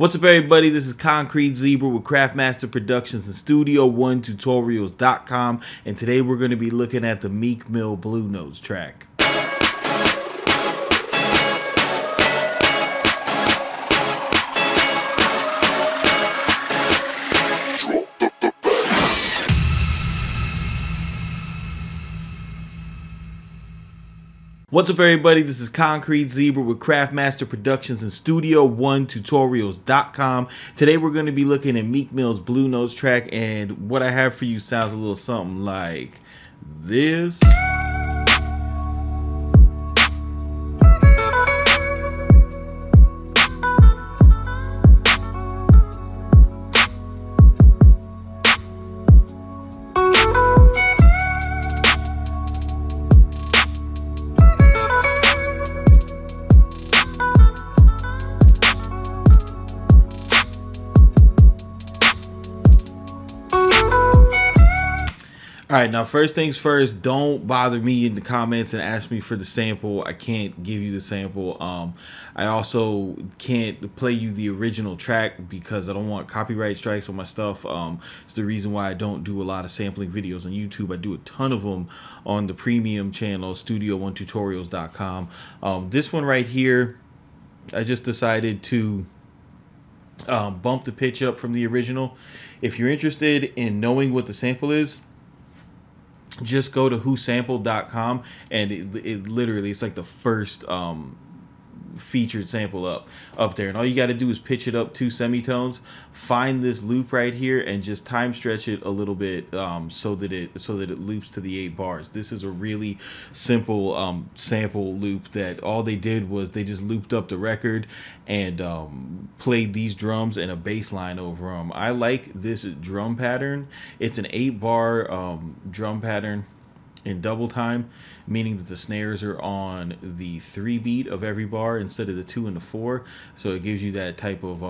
What's up, everybody? This is Concrete Zebra with Craftmaster Productions and Studio1Tutorials.com, and today we're going to be looking at the Meek Mill Blue Note track. What's up, everybody? This is Concrete Zebra with Craftmaster Productions and Studio1Tutorials.com. Today we're going to be looking at Meek Mill's Blue Note track, and what I have for you sounds a little something like this. Alright, now first things first, don't bother me in the comments and ask me for the sample. I can't give you the sample. I also can't play you the original track because I don't want copyright strikes on my stuff. It's the reason why I don't do a lot of sampling videos on YouTube. I do a ton of them on the premium channel, Studio1Tutorials.com. This one right here, I just decided to bump the pitch up from the original. If you're interested in knowing what the sample is, just go to whosampled.com, and it literally, it's like the first featured sample up there, and all you got to do is pitch it up 2 semitones, find this loop right here, and just time stretch it a little bit so that it loops to the 8 bars. This is a really simple sample loop that all they did was they just looped up the record and played these drums and a bass line over them. I like this drum pattern. It's an 8-bar drum pattern in double time, meaning that the snares are on the 3 beat of every bar instead of the 2 and the 4, so it gives you that type of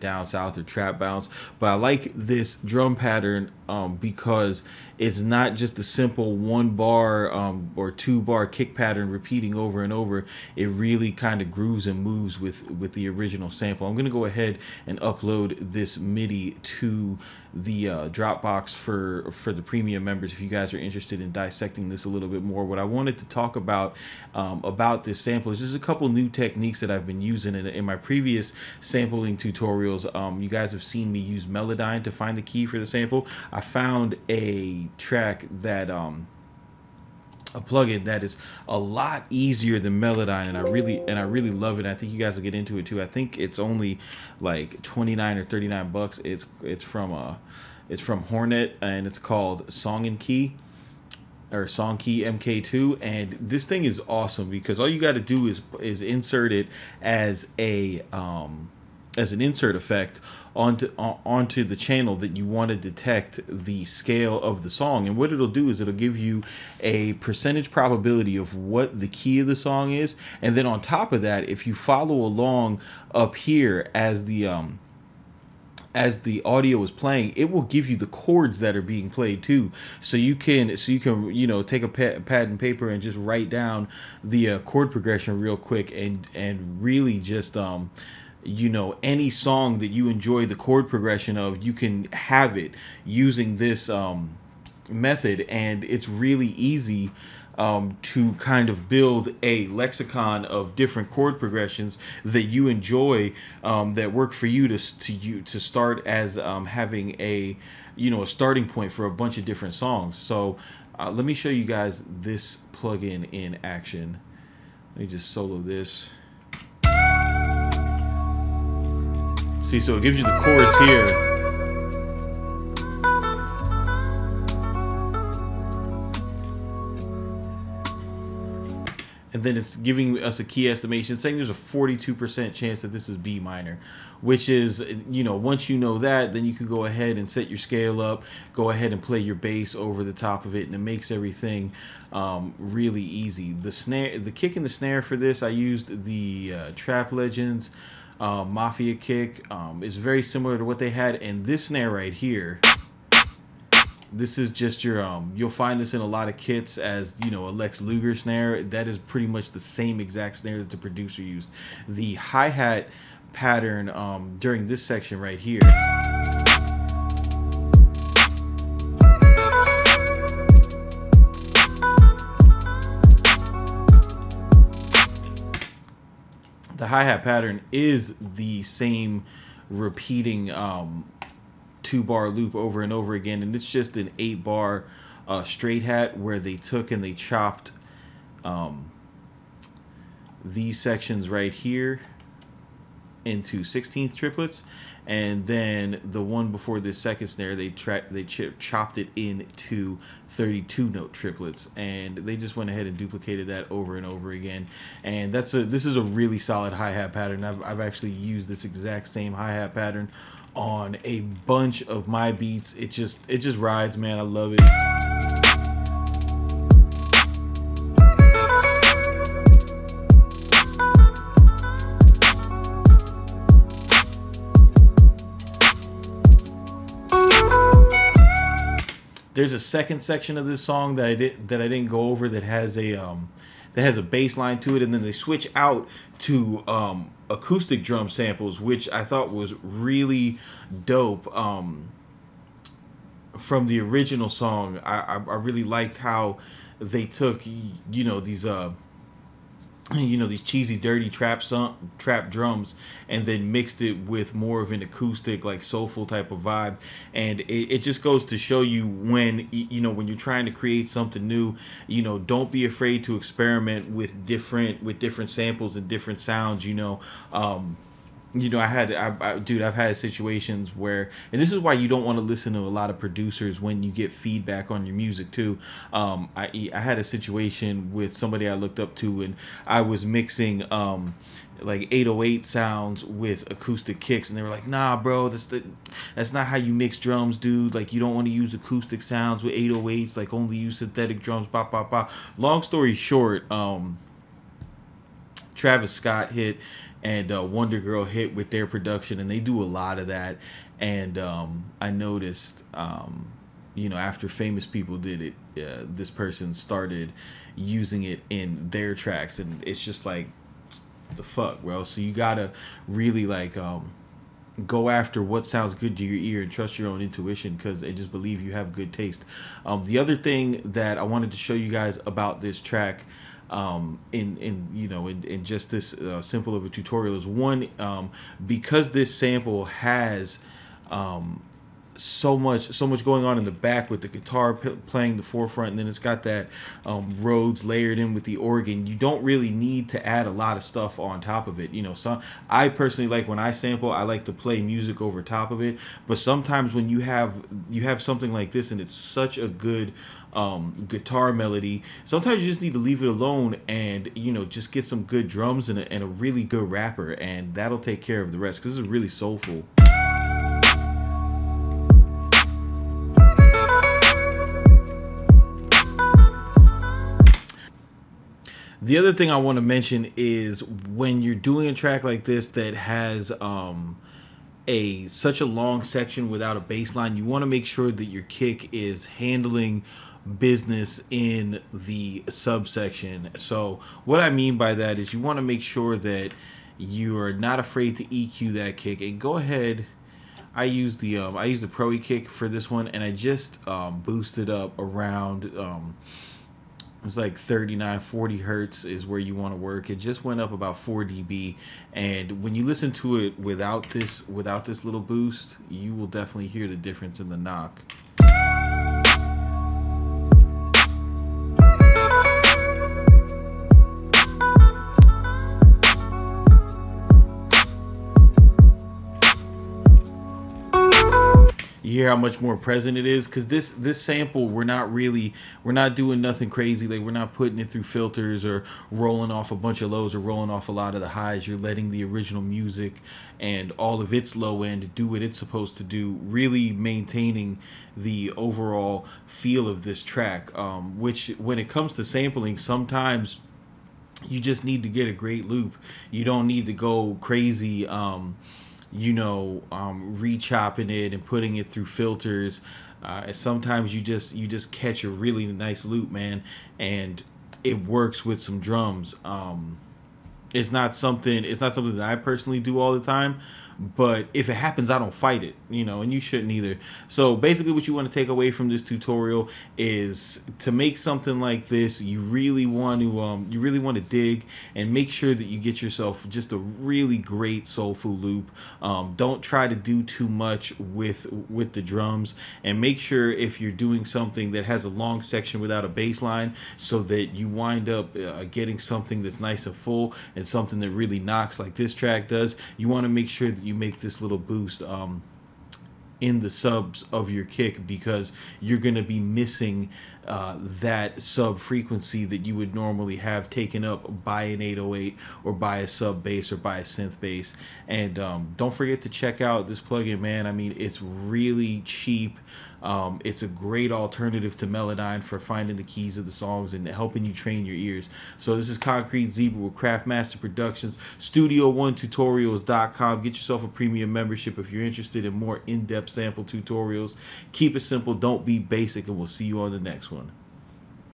down south or trap bounce. But I like this drum pattern because it's not just the simple 1-bar or 2-bar kick pattern repeating over and over. It really kind of grooves and moves with the original sample. I'm gonna go ahead and upload this MIDI to the Dropbox for the premium members if you guys are interested in dissecting this a little bit more. What I wanted to talk about this sample is just a couple new techniques that I've been using in my previous sampling tutorials. You guys have seen me use Melodyne to find the key for the sample. I found a track that a plugin that is a lot easier than Melodyne, and I really love it. I think you guys will get into it too. I think it's only like 29 or 39 bucks. It's from Hornet, and it's called Song and Key, or Song Key MK2, and this thing is awesome because all you got to do is insert it as a as an insert effect onto the channel that you want to detect the scale of the song. And what it'll do is it'll give you a percentage probability of what the key of the song is, and then on top of that, if you follow along up here as the audio is playing, it will give you the chords that are being played too, so you can take a pad and paper and just write down the chord progression real quick, and really just any song that you enjoy the chord progression of, you can have it using this method. And it's really easy to kind of build a lexicon of different chord progressions that you enjoy, that work for you to start as having a starting point for a bunch of different songs. So let me show you guys this plugin in action. Let me just solo this. See, so it gives you the chords here. And then it's giving us a key estimation, saying there's a 42% chance that this is B minor, which is, once you know that, then you can go ahead and set your scale up, go ahead and play your bass over the top of it, and it makes everything really easy. The kick and the snare for this, I used the Trap Legends Mafia kick. It's very similar to what they had, and this snare right here. This is just your you'll find this in a lot of kits as a Lex Luger snare. That is pretty much the same exact snare that the producer used. The hi-hat pattern during this section right here. The hi-hat pattern is the same repeating two-bar loop over and over again, and it's just an 8-bar straight hat where they took and they chopped these sections right here into 16th triplets, and then the one before this second snare they chopped it into 32 note triplets, and they just went ahead and duplicated that over and over again. And that's this is a really solid hi-hat pattern. I've actually used this exact same hi-hat pattern on a bunch of my beats. It just rides, man. I love it. There's a second section of this song that I didn't go over that has a bass line to it, and then they switch out to acoustic drum samples, which I thought was really dope. From the original song, I really liked how they took these cheesy, dirty trap drums, and then mixed it with more of an acoustic, like soulful type of vibe. And it just goes to show you when you're trying to create something new, don't be afraid to experiment with different samples and different sounds. I've had situations where, and this is why you don't want to listen to a lot of producers when you get feedback on your music too. I had a situation with somebody I looked up to, and I was mixing like 808 sounds with acoustic kicks, and they were like, "Nah, bro, that's not how you mix drums, dude. Like, you don't want to use acoustic sounds with 808s. Like, only use synthetic drums." Bah bah bah. Long story short, Travis Scott hit and Wonder Girl hit with their production, and they do a lot of that. And I noticed, after famous people did it, this person started using it in their tracks, and it's just like, the fuck, bro. So you gotta really like go after what sounds good to your ear and trust your own intuition, because I just believe you have good taste. The other thing that I wanted to show you guys about this track, in just this simple of a tutorial, is one, because this sample has so much going on in the back with the guitar playing the forefront, and then it's got that Rhodes layered in with the organ. You don't really need to add a lot of stuff on top of it. I personally, like when I sample, I like to play music over top of it, but sometimes when you have something like this and it's such a good guitar melody, sometimes you just need to leave it alone and just get some good drums and a really good rapper, and that'll take care of the rest, because it's really soulful. The other thing I want to mention is when you're doing a track like this that has such a long section without a bass line, you want to make sure that your kick is handling business in the subsection. So what I mean by that is you want to make sure that you are not afraid to EQ that kick, and go ahead. I use the Pro-E kick for this one, and I just boosted up around. It's like 39, 40 hertz is where you want to work. It just went up about 4 dB, and when you listen to it without this little boost, you will definitely hear the difference in the knock. You hear how much more present it is, because this sample, we're not doing nothing crazy. Like, we're not putting it through filters or rolling off a bunch of lows or rolling off a lot of the highs. You're letting the original music and all of its low end do what it's supposed to do, really maintaining the overall feel of this track, which when it comes to sampling, sometimes you just need to get a great loop. You don't need to go crazy re-chopping it and putting it through filters. Sometimes you just catch a really nice loop, man, and it works with some drums. It's not something that I personally do all the time, but if it happens, I don't fight it, you know, and you shouldn't either. So basically what you want to take away from this tutorial is to make something like this, you really want to dig and make sure that you get yourself just a really great soulful loop. Don't try to do too much with the drums, and make sure if you're doing something that has a long section without a bass line, so that you wind up getting something that's nice and full and something that really knocks like this track does. You want to make sure that you make this little boost in the subs of your kick, because you're going to be missing that sub frequency that you would normally have taken up by an 808 or by a sub bass or by a synth bass. And don't forget to check out this plugin, man. I mean, it's really cheap. It's a great alternative to Melodyne for finding the keys of the songs and helping you train your ears. So this is Concrete Zebra with Craftmaster Productions, studio1tutorials.com. Get yourself a premium membership if you're interested in more in-depth sample tutorials. Keep it simple, don't be basic, and we'll see you on the next one.